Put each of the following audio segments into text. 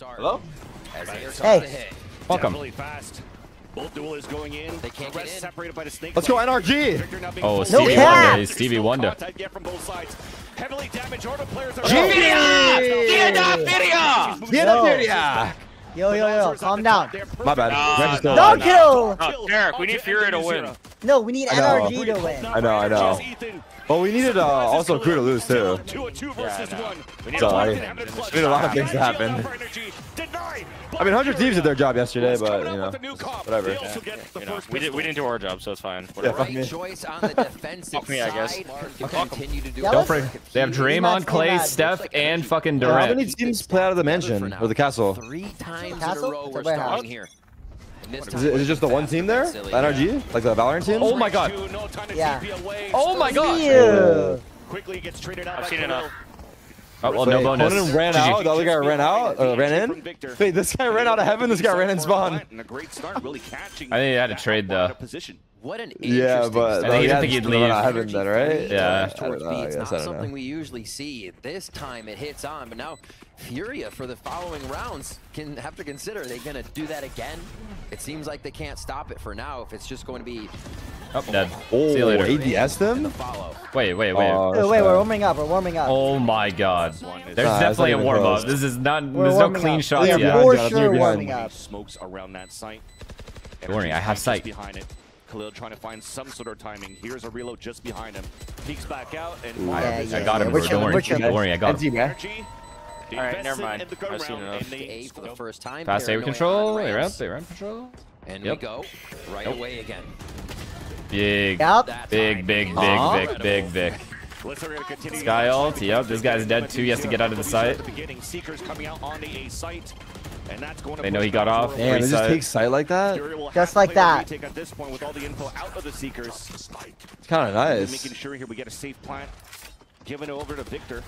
Hello? As hey. Welcome. Fast. Both duel is going in. They can't get in. Separated by the snake. Let's go NRG. Oh, Stevie Wonder. Stevie Wonder. Heavily damaged Order players are Get up, Furia! Yo, calm down. My bad. No kill! Oh, Derek, we need Furia to win. No, we need NRG to win. I know. But we needed also crew to lose, too. Sorry. We need a lot of things to happen. I mean, 100 Thieves did their job yesterday, but, you know, whatever. Yeah, you know, we didn't do our job, so it's fine. Yeah, fuck me. Fuck me, I guess. Don't break. They have Draymond, Clay, Steph, and fucking Durant. How many teams play out of the mansion? Or the castle? Castle? Is it just the one team there? NRG? Like the Valorant team? Oh my god. Yeah. Oh my god. Yeah. I've seen enough. Oh, well, no bonus. Conan ran out. The other guy ran out. Ran in. Wait, this guy ran out of heaven. This guy ran in spawn. I think he had a trade though. What an interesting. Yeah, but I think he didn't think he'd leave. Heaven then, right? Yeah. It's not something we usually see. This time it hits on, but now Furia for the following rounds can have to consider they're gonna do that again. It seems like they can't stop it for now. If it's just going to be. Oh, dead. Oh, see you later. ADS them? Wait. Wait, we're warming up. Oh my god. There's definitely a warm up. This is not, there's no clean shots yet. We're for sure warming up. Smokes around that site. Don't worry, I have sight. Khalil trying to find some sort of timing. Here's a reload just behind him. Peeks back out and I got him. Don't worry, I got him. Alright, never mind. I've seen enough. For the first time. Fast AWP control. They ramp control. And we go right away again. Big Vic. Sky ult, yep, this guy's dead too, he has to get out of the site. They know he got off. Damn, they just take sight like that? Just like that. It's kind of nice. Making sure here we get a safe plant. Giving over to Victor.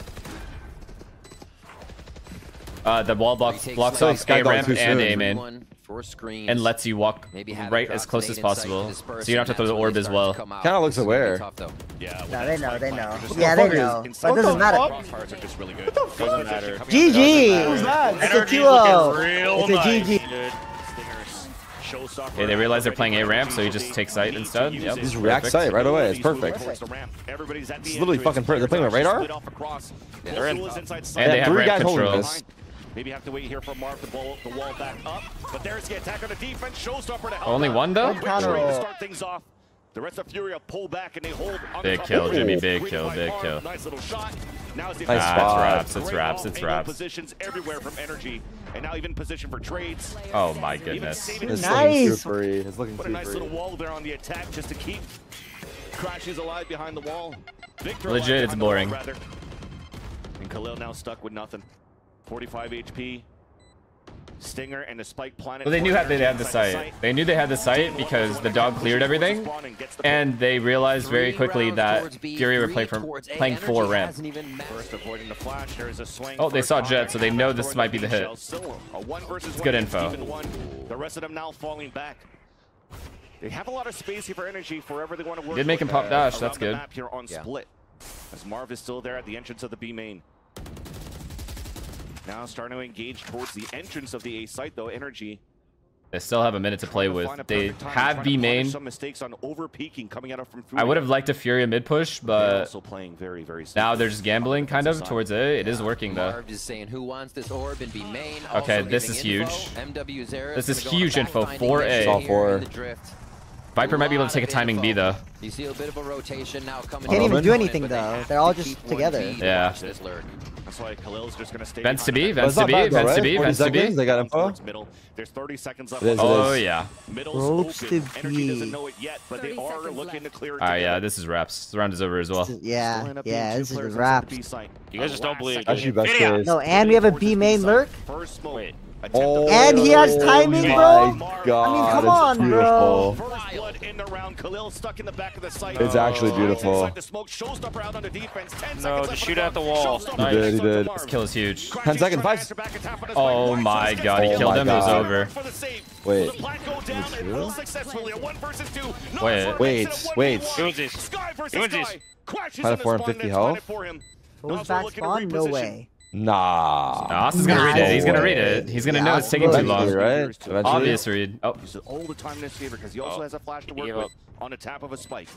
The wall blocks off Sky ramp and A main. And lets you walk right as close as possible, so you don't have to throw the orb as well. Kind of looks aware. Yeah, they know. Yeah, they know. But it doesn't matter. What the fuck? GG! Who's that? It's a 2-0. It's a GG. Okay, they realize they're playing A ramp, so you just take sight instead. Yep. Just react sight right away. It's perfect. It's literally fucking perfect. They're playing with radar? They're in. And they have ramp control. Maybe have to wait here for Marv to blow the wall back up, but there's the attack on the defense. Showstopper to help. Only one though. To start things off. The rest of Furia pull back and they hold. Big kill, Jimmy. Big kill. Nice little shot. Now it's wraps. It's wraps. Positions everywhere from NRG, and now even position for trades. Oh my goodness. It's nice. It's looking What a nice little wall there on the attack just to keep Crashies alive behind the wall. Victor legit, it's boring. Wall, and Khalil now stuck with nothing. 45 HP, Stinger, and the Spike Planet. Well, they knew they had the site. They knew they had the site because the dog cleared everything, and they realized very quickly that Fury were playing for ramp. Oh, they saw Jet, so they know this might be the hit. It's good info. The rest of them now falling back. They have a lot of space here for energy forever. They want to work. Did make him pop dash. That's good. Here on split, as Marv is still there at the entrance of the B main. Now starting to engage towards the entrance of the A site, though. Energy. They still have a minute to play with. They have B main. Some mistakes on over-peaking coming out from Furia. I would have liked a Furia mid-push, but now they're just gambling, kind of, towards A. It is working, though. Okay, this is huge. This is huge info for A. Viper might be able to take a timing B, though. You see a bit of a rotation now coming. Can't even do anything, though. They're all just together. Yeah. That's why Khalil's just gonna stay. Vents to B. They got info. There's 30 seconds left. Oh yeah. Ropes to B. Energy doesn't know it yet, but they are looking to clear it. Alright, yeah, this is wraps. This round is over as well. Yeah, this is wraps. You guys just don't believe. No, and we have a B main lurk. Oh, and he has timing, bro. God, I mean, come on, beautiful. Bro. It's actually beautiful. No, just shoot at the wall. Nice. He did. This kill is huge. 10 seconds, 5. Oh my god, he killed him. It was over. Wait. Doing this. Had a 450 health. Goes back spawn? No way. Nah. Nas is gonna read it. He's gonna read it. He's gonna know it's taking too long. Right? Obvious read. Oh. He's all the time in this fever because he also has a flash to work with on the tap of a spike.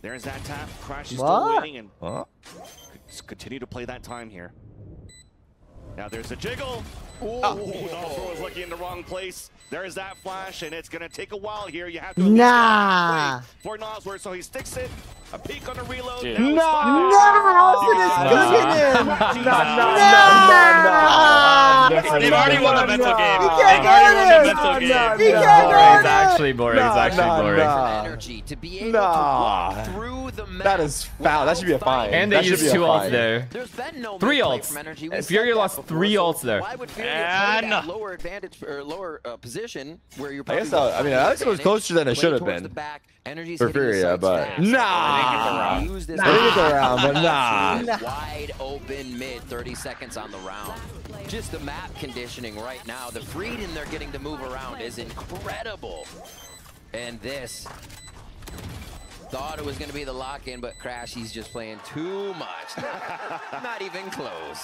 There's that tap. Crash is still waiting and continue to play that time here. Now there's a jiggle. Ooh, Nosverse was looking in the wrong place. There's that flash, and it's gonna take a while here. You have to for Nosverse, so he sticks it. A peek on the reload. Dude. No, they've already won the mental game. They've already won the mental game. It's actually boring. It's actually boring. Energy to be able to walk through the map. That is foul. That should be a fine. And they used 2 ults there. Three ults. Furia lost 3 ults there. Why would Furia play lower advantage or lower position where you're playing? I guess I mean I think it was closer than it should have been for Furia, but nah. Wide open mid, 30 seconds on the round. Just the map conditioning right now. The freedom they're getting to move around is incredible. And this thought it was going to be the lock-in, but Crash, he's just playing too much. Not even close.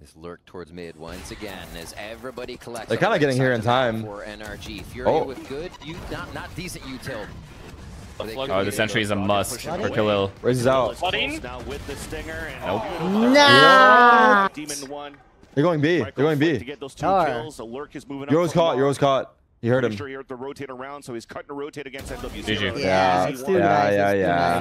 This lurk towards mid once again as everybody collects. They're kind of getting here in time for NRG. Fury with good, not decent util. Oh, the sentry is a must for Khalil. Raises out. Now with the stinger and Demon One. They're going B. They're going B. Yoru's caught. Yoru's caught. You heard him. Sure, he heard the rotate around, so he's cutting the rotate against MW. Yeah.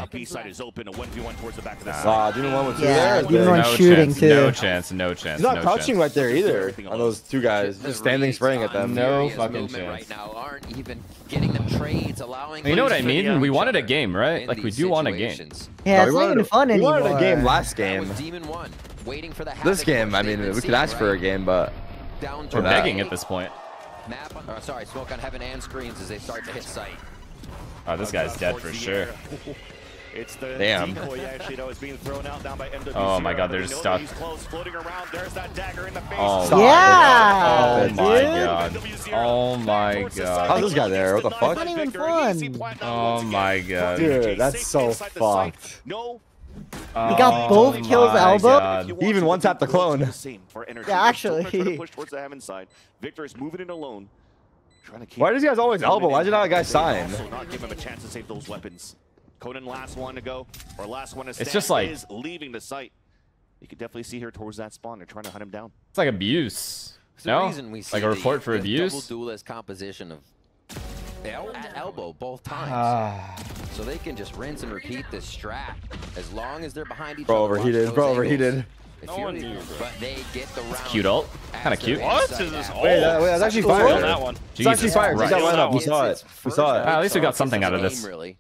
B side is open. A 1v1 towards the back of the side. Demon One with 2 there. Demon One shooting too. No chance. No chance. He's not crouching right there either. On those 2 guys, just standing spraying at them. No fucking chance. Right now, aren't even getting them trades, allowing. You know what I mean? We wanted a game, right? Like we do want a game. Yeah, it's not even fun anymore. We wanted a game last game. Demon One waiting for the. This game, I mean, we could ask for a game, but we're begging at this point. Map on, oh, sorry, smoke on heaven and screens as they start to hit sight. Oh, this guy's dead for sure. It's the decoy actually that was being thrown out down by MW. Oh my god, they're just stuck. There's that dagger in the face. Oh yeah! Oh my god. Oh my god. How's this guy there? What the fuck? Not even fun. Oh my god. Dude, that's so fucked. No. He got both kills elbow. Even one tap the clone. Yeah, actually. Victor is moving in alone. Why do these guys always elbow? Why did not a guy sign? Not give him a chance to save those weapons. Conan last one to go, or last one to stand. It's just like is leaving the site. You can definitely see here towards that spawn. They're trying to hunt him down. It's like abuse. No, like a report for abuse. Double duelist composition of elbow both times. So they can just rinse and repeat this strat as long as they're behind each other. Bro overheated, bro overheated. No one knew, but they get the round. Cute ult. Kind of cute. What is this ult? Wait, that's actually fire. That one. It's actually fire. We saw it. We saw it. At least we got something out of this. Really.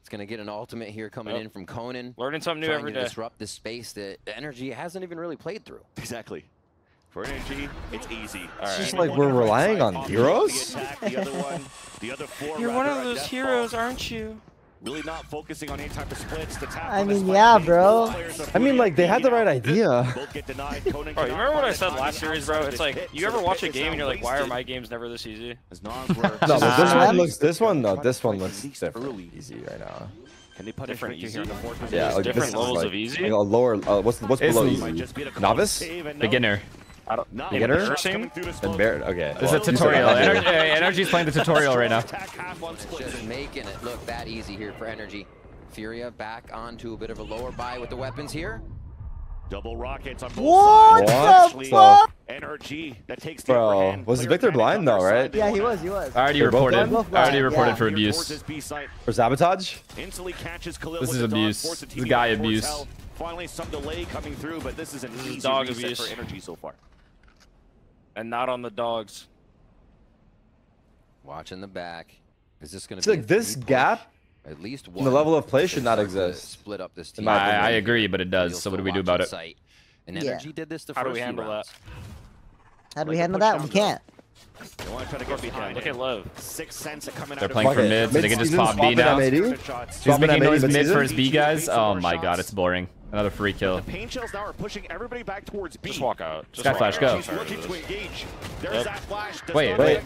It's going to get an ultimate here coming in from Conan. Learning something new every day. Disrupt the space that Energy hasn't even really played through. Exactly. For Energy, it's easy. It's just like we're relying on heroes? You're one of those heroes, aren't you? Really not focusing on any type of splits. I mean, yeah, bro. I mean, like, they had the right idea. Bro, you remember what I said last series, bro? It's like, you ever watch a game and you're like, why are my games never this easy? No, but this one looks different. Easy right now. Can they put different easy? Yeah, like, different levels of easy? Like a lower, what's below easy? Novice? Beginner. I don't know. Okay. This is a tutorial. Energy's playing the tutorial right now. Just making it look that easy here for Energy. Furia back onto a bit of a lower buy with the weapons here. Double rockets on both sides. What the fuck? Energy that takes the upper hand. Was Victor blind though, right? Yeah, he was. I already reported for abuse. For sabotage? Instantly catches Khalil. This is abuse. This is guy abuse. Finally some delay coming through, but this is an easy dog abuse for Energy so far. And not on the dogs. Watching the back. Is this going to be like this gap? At least one. The level of play should not exist. Split up this team. I agree, but it does. So what do we do about it? And Energy did this the first. How do we handle that? How do we handle that? We can't. They want to try to get behind. Look at Love. 6 cents coming out. They're playing for mid, so they can just pop B now. He's making noise mid for his B guys. Oh my god, it's boring. Another free kill. The pain shells now are pushing everybody back towards B. Just walk out. Sky flash, go. Wait. What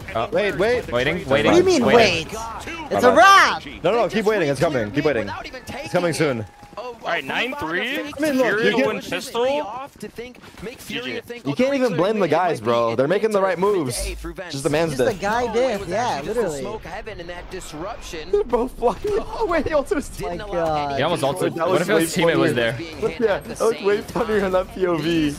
do you mean wait? It's a wrap. No, keep waiting. It's coming. Keep waiting. It's coming soon. Alright, 9-3. Furia and pistol. You can't even blame the guys, bro. They're making the right moves. Just the man's death. Just the guy did, yeah, literally. They're both flying. Oh, wait, he also was dead. He almost ulted. What if his teammate was there? Yeah, that was way funnier on that POV.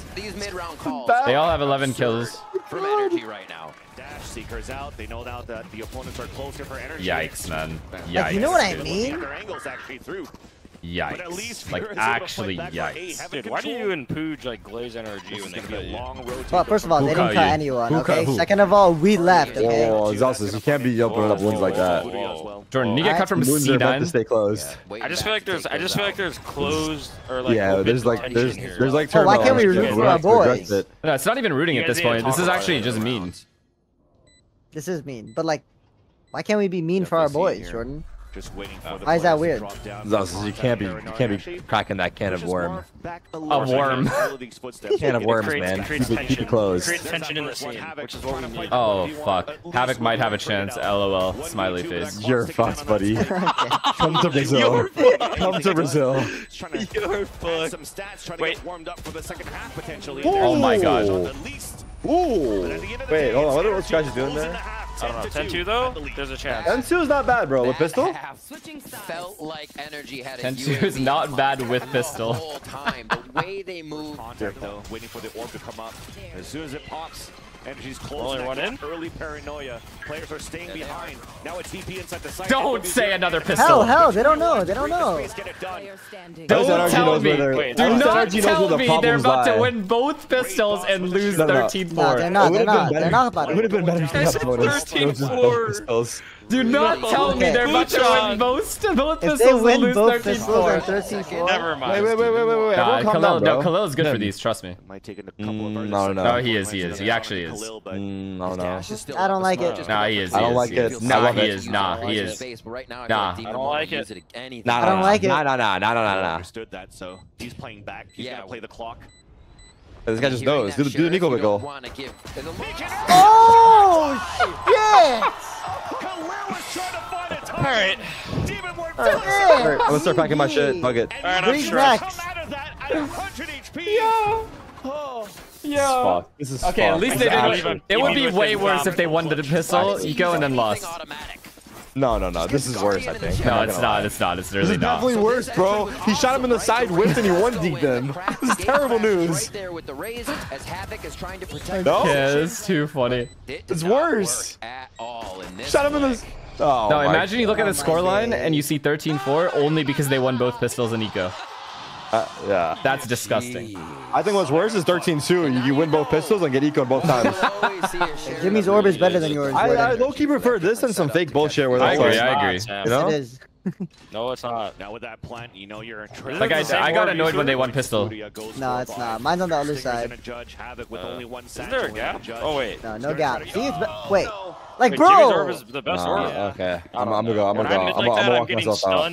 They all have 11 kills. From NRG right now. Dash seekers out. They know now that the opponents are closer for energy. Yikes, man. Yikes. Like, you know what I mean? Yikes. Like, actually, yikes. Dude, why do you and Pooj, like, glaze NRG when they cut you? Well, first of all, they didn't cut anyone, okay? Second of all, we left, okay? Oh, Exhaustus, you can't be opening up wins like that. Jordan, you get cut from C9. Stay closed. I just feel like there's, closed or like. Yeah, there's like. Why can't we root for our boys? No, it's not even rooting at this point. This is actually just mean. This is mean, but like, why can't we be mean for our boys, Jordan? Just waiting for the Why is that weird? Exhaustus, you can't be cracking that can of worm. Can of worms, man. Keep it closed. Oh fuck. Havoc might have a chance. LOL. Smiley face. You're fucked, buddy. Come to Brazil. Come to Brazil. You're fucked. Wait. Oh my god. Ooh. Wait, hold on. What are Crashies doing there? I don't know. 10-2 though? There's a chance. 10-2 is not bad, bro. With pistol? 10-2 is not bad with pistol. The way they move. Waiting for the orb to come up. As soon as it pops, energy's closing. Only one in? Early paranoia. Players are staying behind. Now it's DP inside the site. Don't say another pistol. Hell, they don't know. They don't know. Don't tell me. Do not tell me they're about to win both pistols and lose 13-4. No, they're not. They're not. They're not about to win. It would have been better if they had 13-4. Do not tell me they're about to win both pistols and lose 13-4. Never mind. Wait. Khalil's good for these. Trust me. No. He is. He actually is. No. I don't like it. Nah, he is. I don't like it. Nah, he is. Nah, he is. Nah, I don't like it. I don't like it. Nah. Understood that, so he's playing back. He's gonna play the clock. This guy just knows. Do the Nico wiggle. Oh shit! Alright. I'm gonna start packing my shit. Fuck it. Alright, I'm sure. Yeah. This is okay. Fuck. At least they didn't even. It would be way worse if they won the pistol, Nico, and then lost. No. This is worse, I think. No, it's not. It's really not. This is definitely worse, bro. He shot him in the side whip and he one-deeked him. This is terrible news. No? Yeah, it's too funny. It's worse. Shot him in the... Oh, no, imagine you look at the scoreline and you see 13-4 only because they won both pistols and Nico. Yeah. That's disgusting. I think what's worse is 13-2. You win both pistols and get ecoed both times. Jimmy's orb is better than yours. I low-key prefer this than some fake bullshit where that's like, I agree. You know? It is. No, it's not. Now with that plant, you know you're in trouble. Like I got annoyed when they won pistol. No, it's not. Mine's on the other side. Is there a gap? Oh, wait. No gap. See, it's... Wait. Like, bro! Jimmy's orb is the best orb. Okay. I'm gonna walk myself out.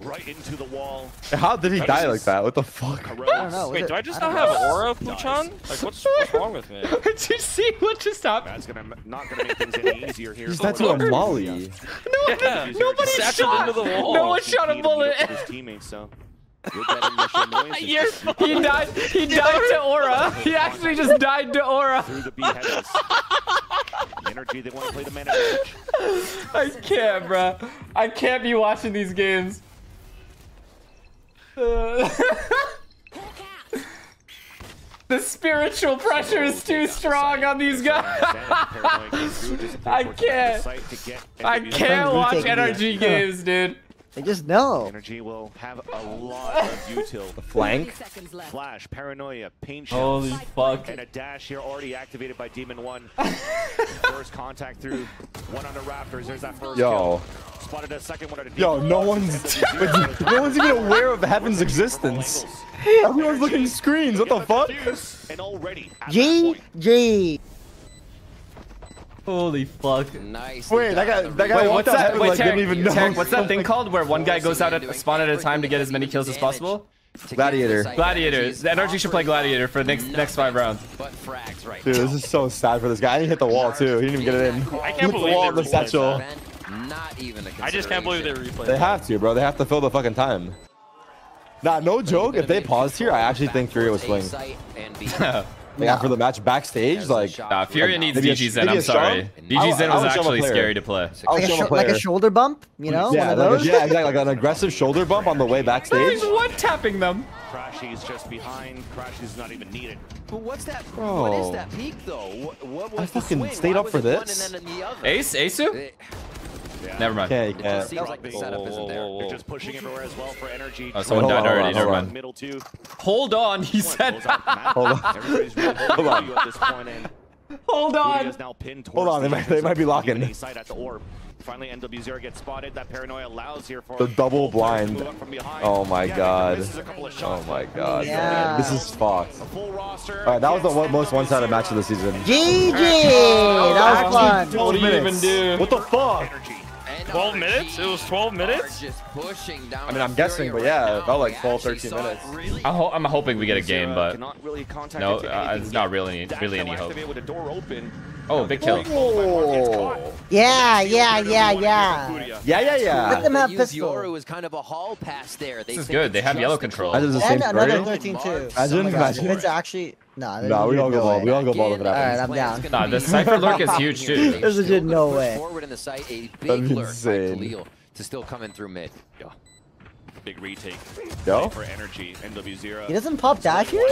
Right into the wall. How did he die like that? What the fuck? I don't know. Wait, do I just not have Aura, Puchan? Like, what's wrong with me? Did you see what just happened? That's not gonna make things any easier here. That's a molly. Nobody shot. No one shot a bullet. He died. He died to Aura. He actually just died to Aura. Energy. They want to play the man. I can't, bro. I can't be watching these games. The spiritual pressure is too strong on these guys. I can't watch NRG games, dude. I just know. Energy will have a lot of utility. The flank, flash, paranoia, paint. Holy fuck! And a dash here already activated by Demon One. First contact through one on the Raptors. There's that first. Yo. Kill. Spotted a second one at a deep. Yo, no one's even aware of Heaven's existence. Everyone's looking screens. What the fuck? And already GG. Holy fuck. Nice. Wait, that guy walked out Heaven like didn't even know. Tarek, what's that thing called where one guy goes out at a spawn at a time to get as many kills as possible? Gladiator. Gladiators. The NRG should play Gladiator for the next 5 rounds. Dude, this is so sad for this guy. He hit the wall too. He didn't even get it in. I can't believe it. The wall, the satchel. Not even a consideration. I just can't believe they replayed. They have to, bro. They have to fill the fucking time. Nah, no joke. If they paused here, I actually think Furia was playing. Like after the match backstage, like Furia needs DGZ. I'm sorry, DGZ was actually scary to play. Like a shoulder bump, you know? Yeah, one of those? Yeah, exactly. Like an aggressive shoulder bump on the way backstage. One tapping them. Crashies just behind. Crashies not even needed. But what's that? Bro. What is that peak though? What was I fucking swing? Stayed up for this. Ace, Asu. Yeah. Never mind. Okay, yeah. It seems like the setup isn't there. They're just pushing everywhere as well for NRG. Oh, someone died already. Never mind. Middle two. Hold on, he said. Hold on. Everybody's really holding you at this point. Hold on. Hold on, they might be locking. Finally, NWZero gets spotted. That paranoia allows here for the double blind. Oh my god. Oh my god. Yeah. This is Fox. Alright, that was the most one-sided match of the season. GG! That was fun. 12 minutes. What the fuck? 12 minutes? It was 12 minutes? I mean, I'm guessing, but yeah, about like 12, 13 minutes. I'm hoping we get a game, but no, it's not really any hope. Oh, big kill. Yeah. Look at that pistol. Yoru was kind of a hall pass there. This is good. They have yellow control. And another 13 too. It's actually... No, we all go ball. We all go ball if it happens. Alright, I'm down. Nah, the Cypher lurk is huge too. There's a no way. That'd be insane. To still coming through mid. Yeah. Big retake. Yo. For energy, NWZero. He doesn't pop dash here?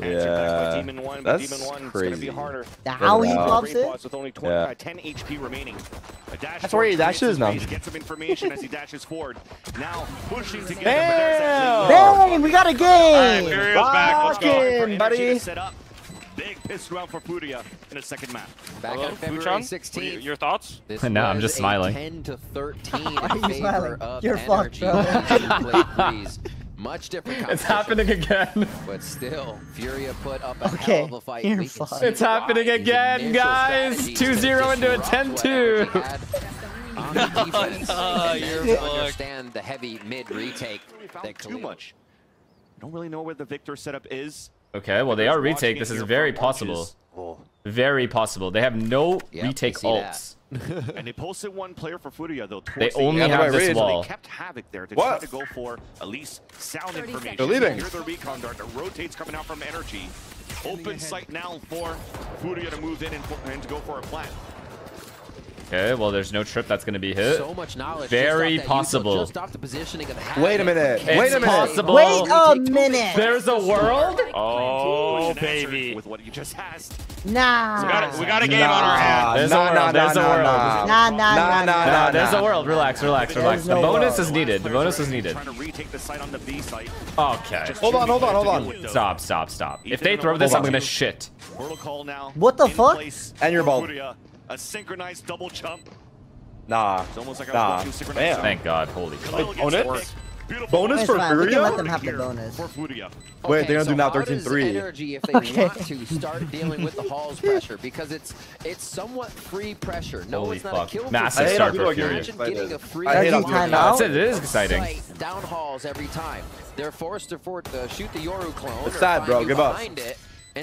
Yeah. Demon One, that's Demon One. Crazy. It's gonna be harder. How he pops it? With only 20, yeah. 10 HP remaining. A dash. That's where he dashes now. He gets some information as he dashes forward. Now pushing together. Bang! We got a game. Fucking buddy. Big piss round for Furia in a second map. Back on February 16th. Your thoughts? No, I'm just smiling. 10 to 13 in favor of NRG. Much different. It's happening again. But still, Furia put up a hell of a fight. It's happening again, guys. 2-0 into a 10-2. You understand the heavy mid retake. Too much. Don't really know where the Victor setup is. Okay, well they are retake. This is very possible. Very possible. They have no retake ults. And they posted one player for Furia though. They only have this wall. They kept Havoc there to try to go for at least sound information. They're leaving. Here's their recon dart. The rotates coming out from energy. Open sight now for Furia to move in and to go for a plant. Okay, well there's no trip that's going to be hit. So much knowledge. Very possible. Wait a minute. Wait a minute. Possible. Wait a minute. There's a world? Oh, baby. With what you just asked. Nah. We got a game on our hands. There's a world. Nah. There's a world. Relax. The bonus is needed. Trying to retake the site on the B site. Okay. Hold on. Stop. If they throw this, I'm going to shit. What the fuck? And your ball. A synchronized double jump. Nah. It's almost like I was watching synchronized. Thank God. Holy shit. Own it. Bonus for Furia? We can let them have the bonus. Wait, they're going to do now 13-3. Energy if they want to start dealing with the Hall's pressure because it's somewhat free pressure. No, holy it's not fuck. A kill. Massive start for Furia. Imagine getting a free timeout. It is exciting. Down Halls every time. They're forced to shoot the Yoru clone. It's sad, bro. Give up. And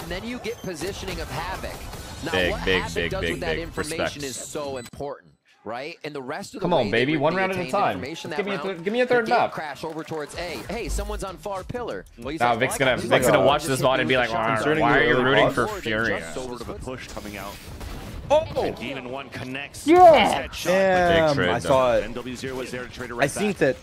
then you get positioning of Havoc. Now, what Havoc does with that information is so important, right? And the rest of the one round at a time. Give me a third map. Crash over towards A. Hey, someone's on far pillar. Well, now Vic's gonna watch this VOD and be like, why are you rooting for Furia? Oh! Demon One connects. Yeah. Damn, I saw it. NWZero was there to trade right back. I synced it.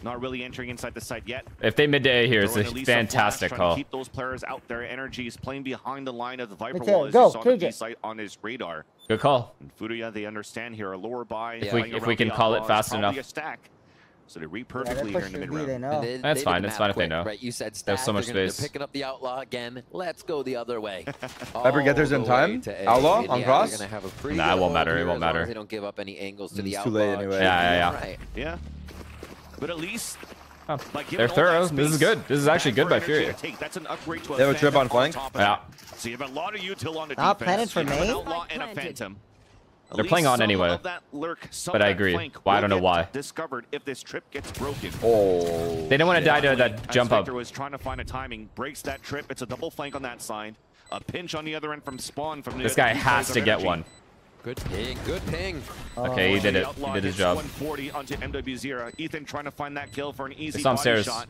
Not really entering inside the site yet. If they midday here, it's a fantastic call. Keep those players out there. Energy is playing behind the line of the Viper wall as you saw the B site on his radar. Good call. And Furia, they understand here, a lower buy. If we can call it fast enough. So they read perfectly here in the mid round. That's fine. It's fine if they know. Right? You said there's so much space. They're picking up the Outlaw again. Let's go the other way. Viper get theirs in time. Outlaw on cross. Nah, it won't matter. It won't matter. They don't give up any angles to the Outlaw. Too late anyway. Yeah. But at least they're thorough. This is good. This is actually good by Furia. That's an upgrade to a they have a trip on flank. Yeah. So you have a lot of util on the defense. For me. They're playing on anyway. But I agree. Well, I don't know why. Discovered if this trip gets broken. Oh. They don't want to die to that jump up. Victor was trying to find a timing. Breaks that trip. It's a double flank on that side. A pinch on the other end from spawn. This guy has to get one. Good ping, good ping. Okay, he did it. He did his job. 140 onto MW0. Ethan trying to find that kill for an easy body shot.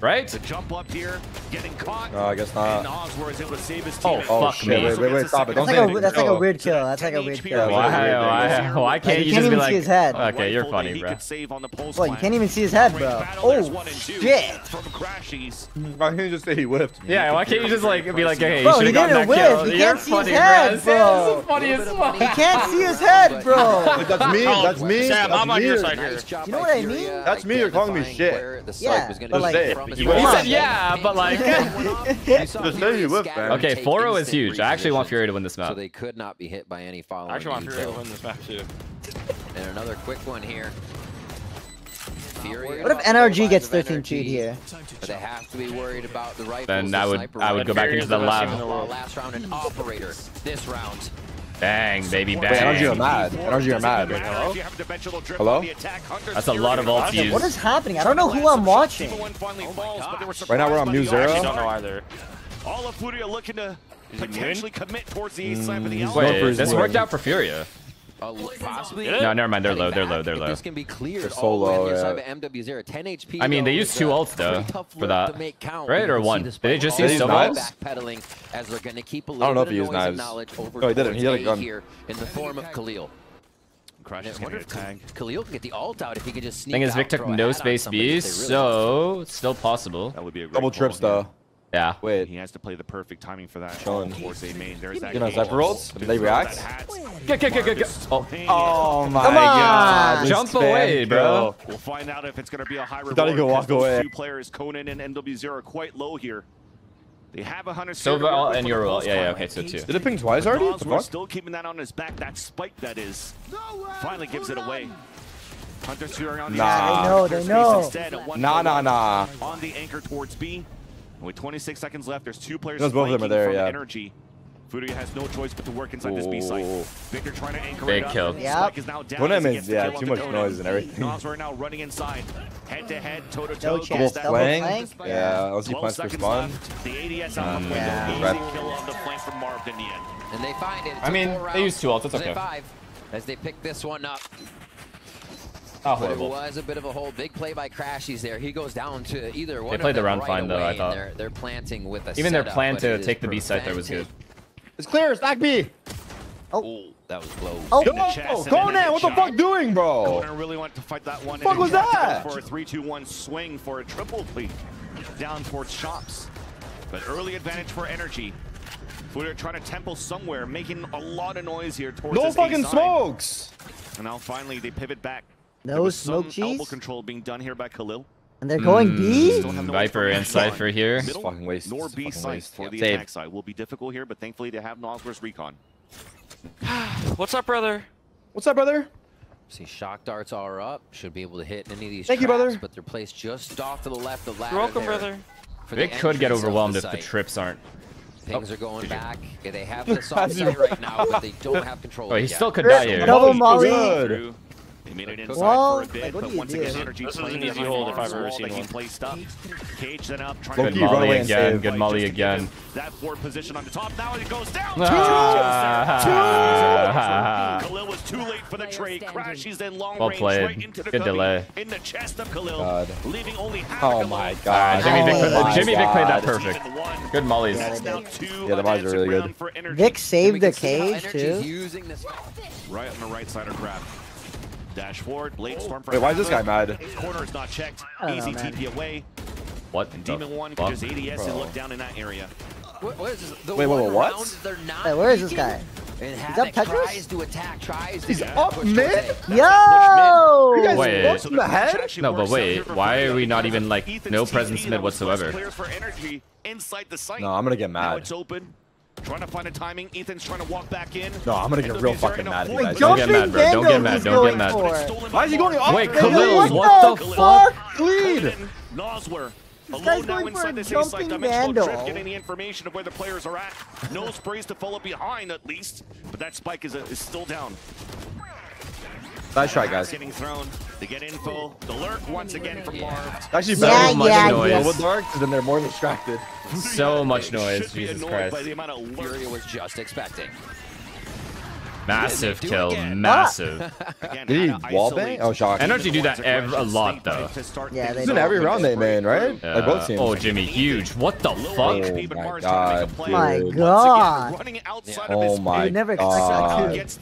Right? The jump up here, getting caught. No, I guess not. And Nosverse is able to save his team. Oh, fuck me. Wait, stop it. Don't say anything. That's like a weird kill. That's like a weird kill. Why can't you just be like... You can't even see his head. Okay, you're funny, bro. Well, you can't even see his head, bro. Oh, shit. Why can't you just say he whiffed? Yeah, why can't you just like be like, hey, you should have gotten that kill. You're funny, bro. This is funny as fuck. He can't see his head, bro. That's me. That's me. Sam, I'm on your side here. You know what I mean? That's me. You're calling me shit. Yeah, but like... He said yeah, but like... Okay, 4-0 is huge. I actually want Furia to win this map. So they could not be hit by any following. I actually want Furia to win this map too. And another quick one here. Furia. What if NRG gets 13 cheat here? But they have to be worried about the rifles. Then I would go back into the lab. Last round and operator. This round. Bang, baby, bang. Wait, NRG are mad. NRG are mad. Hello? That's a lot of ult views. What is happening? I don't know who I'm watching. Oh right now we're on MW0. I don't know either. All of Furia looking to potentially commit towards the east side of the island. This worked out for Furia. Possibly? No, never mind. They're low. They're low. They're low. This can be cleared. So low. MW0, 10 HP. I mean, they used two ults though for that, right? Or one? Did they just use knives? Backpedaling as they're going to keep a little. I don't know if he used knives. No, he didn't. He had a gun here in the form of Khalil. Crashies can get tagged. Khalil can get the ult out if he could just sneak. Thing is, Vic took no space B, so it's still possible. That would be a double trips though. Yeah. Wait. He has to play the perfect timing for that. Chilling. You know, Cypher rolls? Did they react? Go. Oh my God. Jump away, bro. We'll find out if it's going to be a high reward. Thought he could walk away. Two players, Conan and MW0, are quite low here. They have 100. Sova ult and Yoru ult. Yeah, okay, so two. Did it ping twice already? We're still keeping that on his back. That spike, that is. Finally gives it away. Hunter's here on the anchor. Nah. On the anchor towards B. With 26 seconds left, there's two players. Both of them are there, yeah. Energy. Furia has no choice but to work inside this B site. Victor trying to anchor. Big kill. Yep. Conan is, yeah, too much noise and everything. Nosverse now running inside. Head to head, toe to toe. Double flank. Yeah, let's see punch respond. The ADS out the window. Easy kill on the flank from Marv in the end. And they find it. I mean, they used two ults. That's okay. As they pick this one up. Oh, it was a bit of a hole. Big play by Crashies there. He goes down to either one. They played the round fine though, I thought. They're planting with a. Even their plan to take the B site there was good. It's clear. It's back B. Oh, that was low. Oh, Conan, what the fuck doing, bro? Conan really wanted to fight that one. What was that? For a 3-2-1 swing for a triple plea down towards shops, but early advantage for energy. Furia trying to temple somewhere, making a lot of noise here towards. No fucking smokes. And now finally they pivot back. No smoke cheese. Elbow control being done here by Khalil. And they're going B. Viper and Cypher here. Middle, fucking waste. Nor B site for the attack side will be difficult here, but thankfully they have Nosverse recon. What's up, brother? What's up, brother? See, shock darts are up. Should be able to hit any of these. Thank you, brother. But they're placed just off to the left of ladder. You're welcome, brother. They could get overwhelmed if the trips aren't. Things are going back. Yeah, they have the soft side right now, but they don't have control. Oh, he still could die here. Double molly. They made it inside for a bit, but once again, energy. This is an easy hold if I've ever seen one. Cage then up, trying to molly again. Good molly again. That forward position on the top. Now it goes down. Khalil was too late for the trade. Crashies then long range right into the delay in the chest of Khalil, leaving only half. Oh my God. Jimmy Vic played that perfect. Good mollies. Yeah, the mollies are really good. Vic saved the cage too. Right on the right side of crap. Dash forward, blade storm. Wait, why is this guy mad? Corner is not checked. Easy TP away. What? Demon One can just ADS and look down in that area. What is this? Wait, what? Wait, where is this guy? He's up Petrus? He's up mid? Yo! You guys looked in the head? No, but wait, why are we not even like no presence mid whatsoever? No, I'm gonna get mad. Trying to find a timing. Ethan's trying to walk back in. No, I'm gonna get real fucking mad at you guys. Don't get mad, bro. Don't get mad. Don't get mad. Why is he going off? Wait, Khalil, what the fuck? Lead. Nosverse. Alone now inside this A site dimensional drift, getting the information of where the players are at. No sprays to follow behind, at least. But that spike is still down. Nice try, guys. Getting thrown. They get info. The lurk once again from Marv. Actually, so much noise. With lurk, then they're more distracted. So much noise. Jesus Christ. By the amount of Furia was just expecting. Massive kill, massive. Did he wall bang? Oh, shock. NRG do that a lot, though. Yeah, they do. It's in every round they made, right? Like both teams. Oh, Jimmy, huge. What the fuck? Oh, my God. Dude. My God. Oh, my God.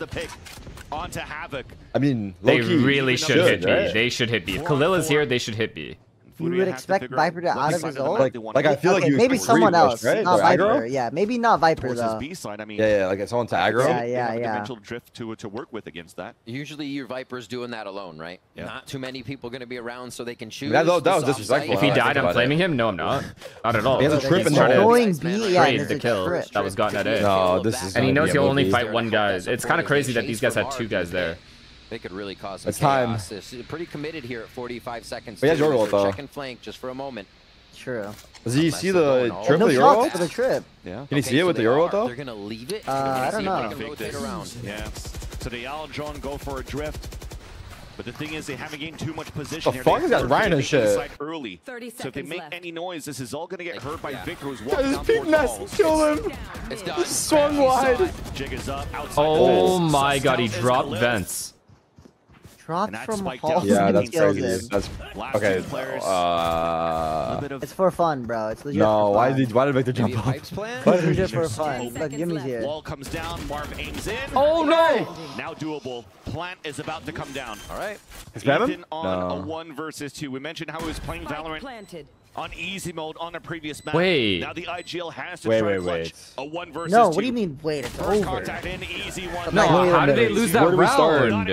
Onto Havoc. I mean, they really should hit B. Right? They should hit B. If Khalil is here, they should hit B. You would expect Viper to out of his ult? Like I feel like you maybe someone else, right? Not Viper. Yeah, maybe not Viper though. Yeah, like it's on to aggro. Yeah. Eventual drift to work with against that. Usually your Viper's doing that alone, right? Yeah. Not too many people going to be around, so they can shoot. That was disrespectful. If he died, I'm flaming him. No, I'm not. Not at all. He has a trip and going B. Yeah, the kill that was gotten at A. No, this is. And he knows he'll only fight one guy. It's kind of crazy that these guys had two guys there. They could really cause some chaos. It's pretty committed here at 45 seconds. But he has your ult, though. Second flank just for a moment. True. Does he see the trip with the your ult? Yeah. Can he see it with the your ult, though? They're going to leave it. I don't know. Yeah. So the Aldron go for a drift. But the thing is, they haven't gained too much position. The fuck is that Ryan and shit? Early. So if they make any noise, this is all gonna get heard by Victor, who's walking down the wall. Kill him! It's swung wide. Oh my God, he dropped vents. Dropped from Hall. Yeah, that's okay. It's for fun, bro. It's legit. No, why did Victor jump off? Why did Victor for fun? Look, Jimmy's here. Wall comes down. Marv aims in. Oh no! Now doable. Plant is about to come down. All right. Ethan on a 1v2. We mentioned how he was playing Valorant on easy mode on a previous map. Wait. Now the IGL has to try and clutch a 1v2. No, what do you mean wait? It's over. Contact in, easy one. No, how did they lose that round?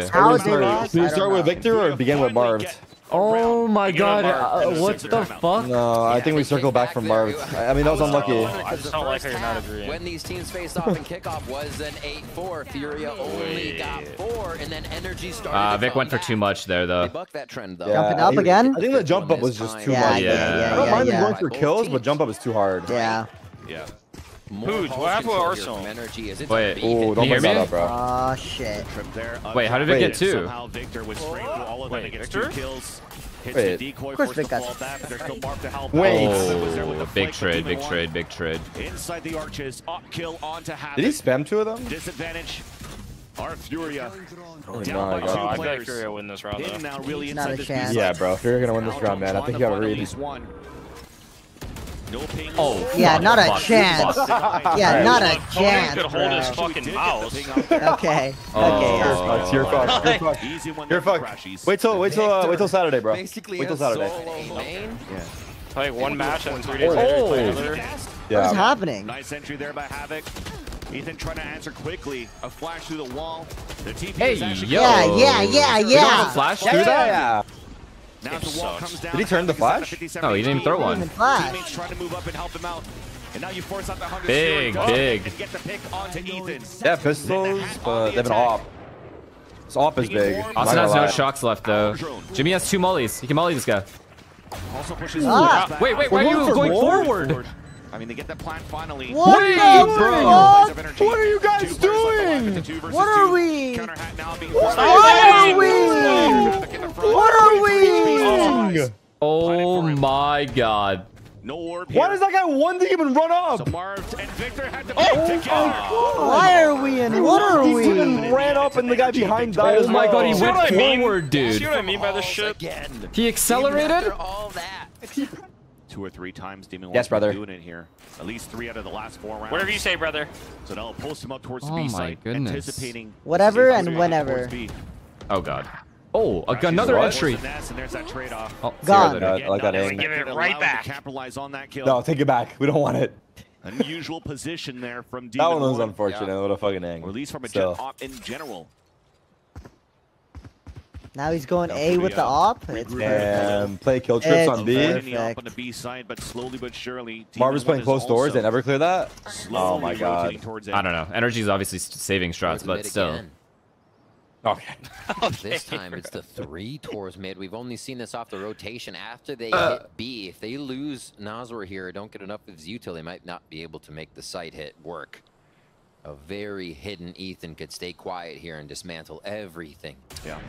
How did they lose? Did we start with Victor or begin with Marv? Oh my God, what the fuck? No, I think we circled back from Marv. I mean, that was unlucky. I just don't like how you're not agreeing. When these teams faced off and kickoff was an 8-4. Furia only got 4, and then NRG started. Vic went for too much there, though. They bucked that trend, though. Jumping up again? I think the jump up was just too much. I don't mind them going for kills, but jump up is too hard. Yeah. Yeah. Pooj, what happened with Arsenal? Wait, oh, don't mess that up, bro. Oh, shit. Wait, how did it get two? Wait, Victor? Wait, of course Vic got two. Wait. Oh, big trade. Inside the arches, up kill onto Havoc. Did he spam two of them? Disadvantage. Our Furia. Oh, down by 2 players. Furia will win this round, though. Now really not a chance. Yeah, bro, Furia gonna win this round, man. I think you gotta read. No ping. Oh, yeah, not a chance. Yeah, not a chance. Could hold his fucking mouse. Okay. Okay. You're fucked. You're fucked. Wait till Saturday, bro. Wait till Saturday. Yeah. Play one match and 3 days later play another. Yeah. What's happening? Nice entry there by Havoc. Ethan trying to answer quickly. A flash through the wall. The TP is actually. Yeah. Flash through that. Now the wall comes down. Did he turn the flash? No, he didn't even throw one. Teammates trying to move up and help him out. And now you force up the 100. Big. And get the pick onto Ethan. Yeah, pistols, but they've been AWP. His AWP is big. Austin has no shocks left, though. Jimmy has 2 mollies. He can molly this guy. Also pushes wait, why are you going forward? I mean, they get the plan finally. What are you guys doing? What are we? Oh my God. Why does that guy one thing even run up? Why are we in? What are we? He even ran up and the guy behind died. Oh my God, he went forward, dude. See what I mean by this shit? He accelerated? All that. 2 or 3 times Demon One. Yes, brother. Doing it here. At least 3 out of the last 4 rounds. Whatever you say, brother. So now post him up towards the B side, anticipating whatever and whenever. Oh God. Oh, another entry. And there's that trade-off. Oh God. I like that angle. Give it right back. Capitalize on that kill. No, take it back. We don't want it. Unusual position there from Demon One. That one was unfortunate. Yeah. What a fucking angle. Or at least from a jet op in general. Now he's going A with the AWP. Play kill trips on B. On the B side, but slowly but surely. Marvin's playing close doors. They never clear that. Oh my God. I don't know. NRG's obviously saving strats, but still. Okay. This time it's the 3 tours mid. We've only seen this off the rotation after they hit B. If they lose Nosverse here, don't get enough of his util, they might not be able to make the site hit work. A very hidden Ethan could stay quiet here and dismantle everything. Yeah.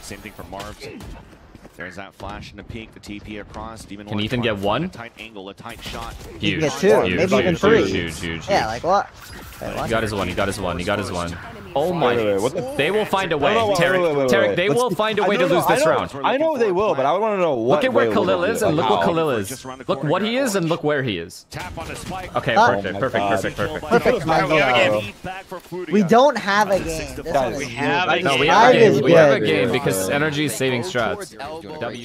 Same thing for Marv's. There's that flash and a peek, the TP across. Can Ethan get one? A tight angle, a tight shot. Huge. Get 2, huge, maybe even 3. Huge. Yeah, like what? He got his one. Oh my! They will find a way, Tarek. They will find a way to lose this round. I know they will, but I want to know what. Look at where Khalil is, and look what Khalil is. Look what he is, and look where he is. Okay, perfect, perfect, perfect, perfect. We don't have a game. No, we have a game. We have a game because NRG is saving strats.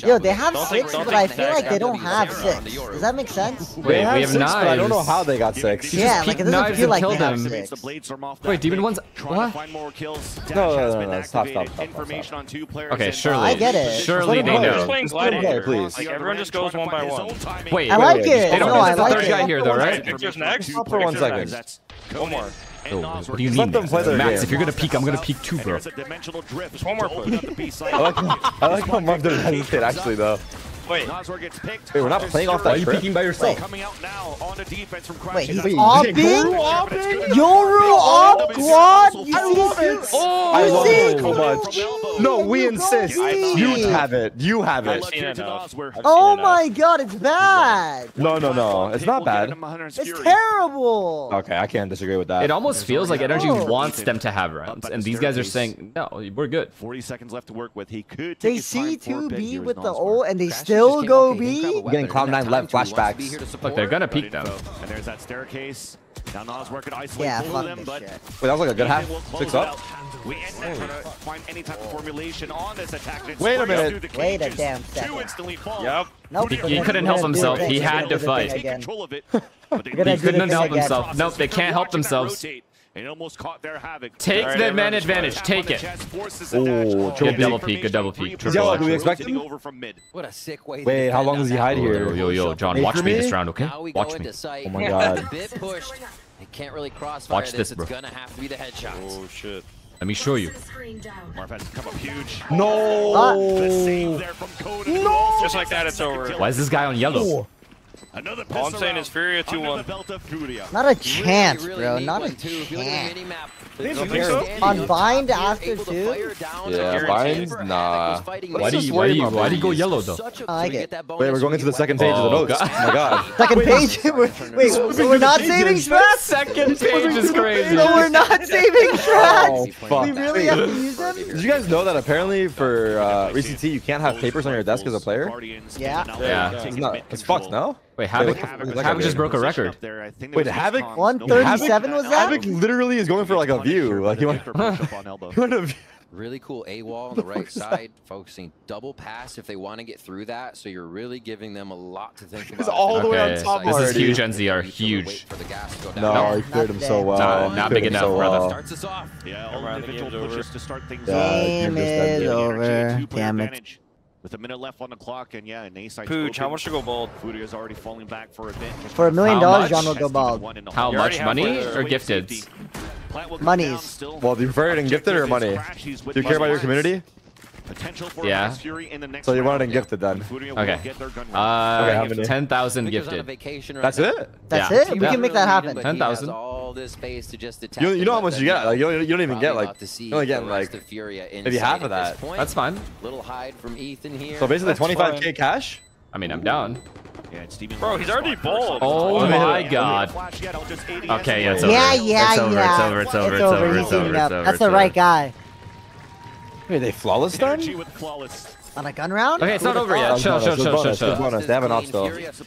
Yo, they have 6, but I feel like they don't have 6. Does that make sense? Wait, we have 9. I don't know how they got 6. Yeah, like it doesn't feel like they have 6. Wait, Demon One's what? No, stop. Okay, surely. I get it. Surely they know. Please. Like, everyone just goes one by one. Wait, I like it. They don't know the third guy here, though, right? Victor's next. Stop for 1 second. One more. Oh, what do you mean? Max, if you're gonna peek, I'm gonna peek too, bro. One more. I like how Marv doesn't hesitate, actually, though. Wait, we're not playing off that. Why are you peeking by yourself? Wait, he's opping? Yoru off quad? I love it so much. No, we insist. You have it. You have it. Oh my god, it's bad. No. It's not bad. It's terrible. Okay, I can't disagree with that. It almost feels like NRG wants them to have rounds, and these guys are saying, no, we're good. 40 seconds left to work with. He could. They see 2B with the ult, and they still go B. Getting Cloud9 left flashbacks. Look, they're gonna peek though. And there's that staircase. Now Nas working isolate. Yeah, fuck them, but wait, that was like a good half. 6 up. We end up trying to find any type of formulation on this attack. Wait a minute. Wait a damn second. Yep. Nope. He couldn't help himself. He had to fight. He couldn't help himself. Nope, they can't help themselves. It almost caught their Havoc. Take the man advantage. Take it. Oh, good double peek. Good double peek. Yo, do we expect him? What a sick way. Wait, how long does he hide here? Yo, John, watch me this round, okay? Watch me. Oh my god. Can't really crossfire. Watch this, bro. It's gonna have to be the headshots. Oh shit. Let me show you. Marv has come up huge. No. No. Just like that, it's over. Why is this guy on yellow? Another all I'm saying is Furia 2-1. Not a chance, bro. Not a chance. On Bind after 2? Yeah, Bind? Nah. Why do you go yellow, though? I like it. Wait, we're going into the second page of the notes. Oh my god. Second page? Wait, so we're not saving strats? Second page is crazy. So we're not saving strats? Oh, fuck. We really have to use them? Did you guys know that apparently for RCT, you can't have papers on your desk as a player? Yeah. It's fucked, no? Wait, Havoc just broke a record. Wait, Havoc? 137 was that? Havoc literally is going for like a view. Like he went a view. Really cool A wall on the right side, focusing double pass if they want to get through that. So you're really giving them a lot to think about. It's all the way on top. This is huge, NZR. Huge. No, he cleared him so well. Not big enough, brother. Starts us off. Yeah, all individual pushes to start things off. Game is over. Damn it. With a minute left on the clock, and yeah, an ace. Pooj, how much to go bald? Furia is already falling back for a bit. For $1 million, John will go bald. How much? Money or gifted? Monies. Well, do you prefer it in gifted or money? Do you care about your community? Yeah. So you want it in gifted then? Okay. 10,000 gifted. That's it? That's it? We can make that happen. 10,000. You know how much you get? Like, you don't even get like, you only get like maybe half of that. That's fine. Little hide from Ethan here. So basically 25k cash? I mean, I'm down. Yeah, bro, he's already bald. Oh my god. Okay, yeah, it's over. It's over. That's the right guy. Wait, they flawless done? On a gun round? Okay, it's not over yet. Chill. They have an off though. Is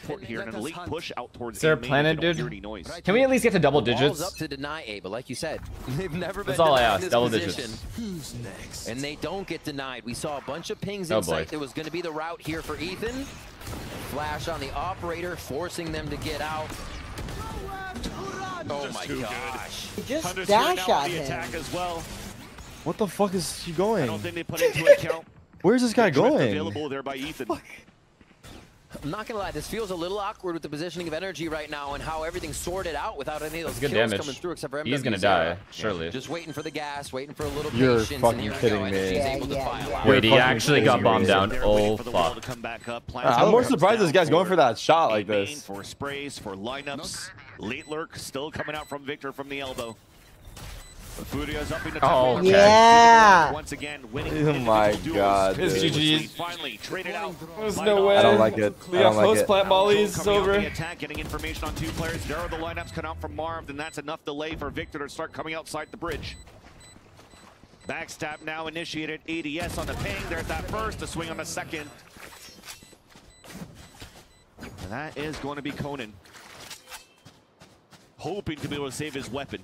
there a planet, dude? Can we at least get to double digits? That's all I asked. Double digits. Who's next? And they don't get denied. We saw a bunch of pings in sight. It was going to be the route here for Ethan. Flash on the operator, forcing them to get out. Oh my gosh! Just dash at him. What the fuck is she going? I don't think they put into account. Where's this guy going? Available there by Ethan. Fuck. I'm not gonna lie, this feels a little awkward with the positioning of energy right now and how everything's sorted out without any of those kills coming through except for MW. He's gonna die, surely. Just waiting for the gas, waiting for a little patience. You're fucking kidding me. Wait, he actually got bombed down. Oh fuck. I'm more surprised this guy's going for that shot like this. For sprays, for lineups. Late lurk still coming out from Victor from the elbow. Oh, okay. Yeah! Once again, oh my god. It's GG's. There's no way. I don't like it. We have close plat mollies. It's over. Getting information on 2 players. There are the lineups cut out from Marv, and that's enough delay for Victor to start coming outside the bridge. Backstab now initiated. ADS on the ping. There's that first. A swing on the second. And that is going to be Conan. Hoping to be able to save his weapon.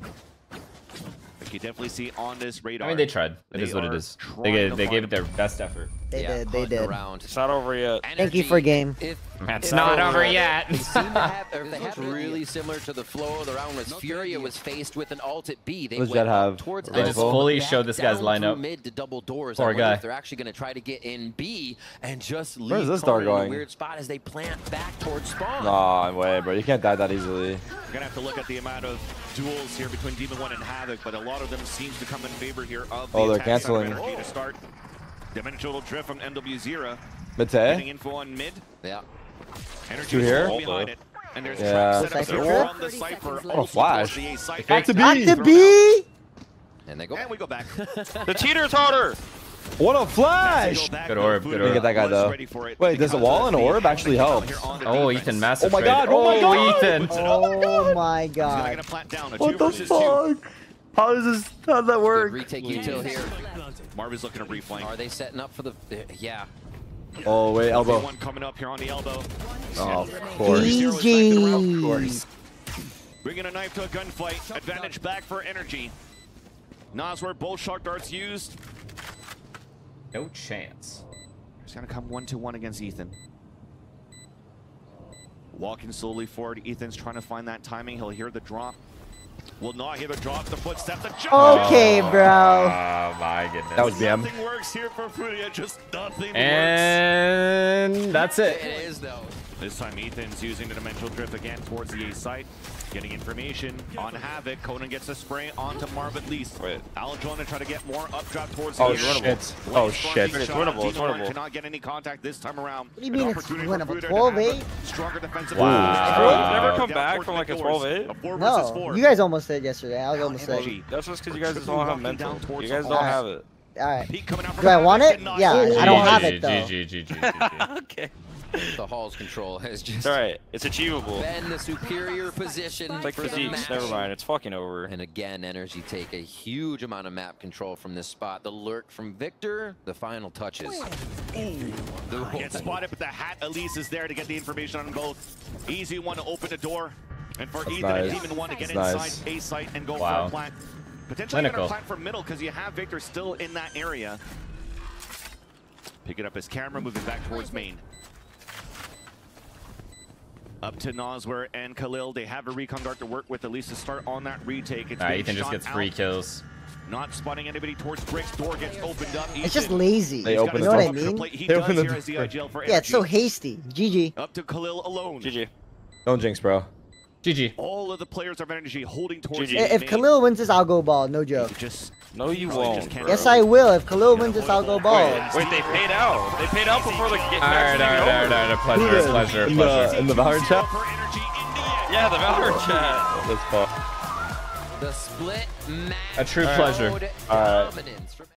Like you definitely see on this radar. I mean, they tried. It is what it is. They gave it their best effort. They did. It's not over yet. Thank you for game. It's not over yet. It's really similar to the flow of the round was Furia was faced with an alt at B. They went towards They just fully showed this guy's lineup. Mid to double doors. Poor guy. They're actually going to try to get in B and just leave. Where's this dart going? Weird spot as they plant back towards spawn. No way, bro. You can't die that easily. You're going to have to look at the amount of duels here between Demon One and Havoc, but a lot of them seems to come in favor here of the attack. They're canceling. To start. Dimensional drift from MW Zero. Getting info on mid. Yeah. Energy here. It. And there's traps set up on the Cypher. Oh, flash. Back to B. Back to B. And they go. And we go back. The cheater's harder. What a flash. Good orb. Good orb. Get that guy though. Wait, does a wall and orb actually help? Oh, Ethan, massive. Oh my god. Oh my god. Ethan. Oh my god. What the fuck? How does this? How does that work? Retake util here. Marv is looking to reflank. Are they setting up for the? Yeah. Oh wait, elbow. One coming up here on the elbow. Oh, of course. Of course. Bringing a knife to a gunfight. Advantage back for energy. Nosverse, both shark darts used. No chance. He's gonna come 1-to-1 against Ethan. Walking slowly forward. Ethan's trying to find that timing. He'll hear the drop. Will not hear the drop, the footstep, the jump. Okay, bro. Oh my goodness. That was BM. Nothing works here for Furia, just nothing works. And that's it. It is though. This time Ethan's using the dimensional drift again towards the A site. Getting information on Havoc. Conan gets a spray onto Marv at least. Wait. Alan trying to try to get more up drop towards the shit. Oh shit. It's winnable. It's winnable. Cannot get any contact this time around. What do you mean it's winnable? 12-8? Stronger defensive. Wow. Never come back from like a 12-8? No. You guys almost said yesterday. I was almost saying. That's just because you guys don't have mental. You guys don't have it. Alright. Do I want it? Yeah. I don't have it though. GG. Okay. The Hall's control has just. All right, it's achievable. Been the superior position. It's like physiques. Never mind, it's fucking over. And again, energy take a huge amount of map control from this spot. The lurk from Victor, the final touches. Gets spotted, but the hat Elise is there to get the information on both. Easy one to open the door, and for Ethan and Demon One to get inside A site and go for a plant. Potentially even a plant for middle because you have Victor still in that area. Picking up his camera, moving back towards main. Up to Nosverse and Khalil. They have a recon dart to work with at least to start on that retake. It's Ethan just gets free kills. Not spotting anybody towards bricks. Door gets opened up. Ethan. It's just lazy. They open it up. You know what I mean? He does here as the IGL for energy. Yeah, it's so hasty. GG. Up to Khalil alone. GG. Don't jinx, bro. GG. All of the players of energy holding towards GG. If Khalil wins this, I'll go ball. No joke. No, you won't. Yes, I will. If Khalil wins this, I'll go ball. Wait, they paid out. They paid out before the game. All right. A pleasure, pleasure. In the Valorant chat? Yeah, the Valorant chat. Let's ball. The split match. A true pleasure. All right.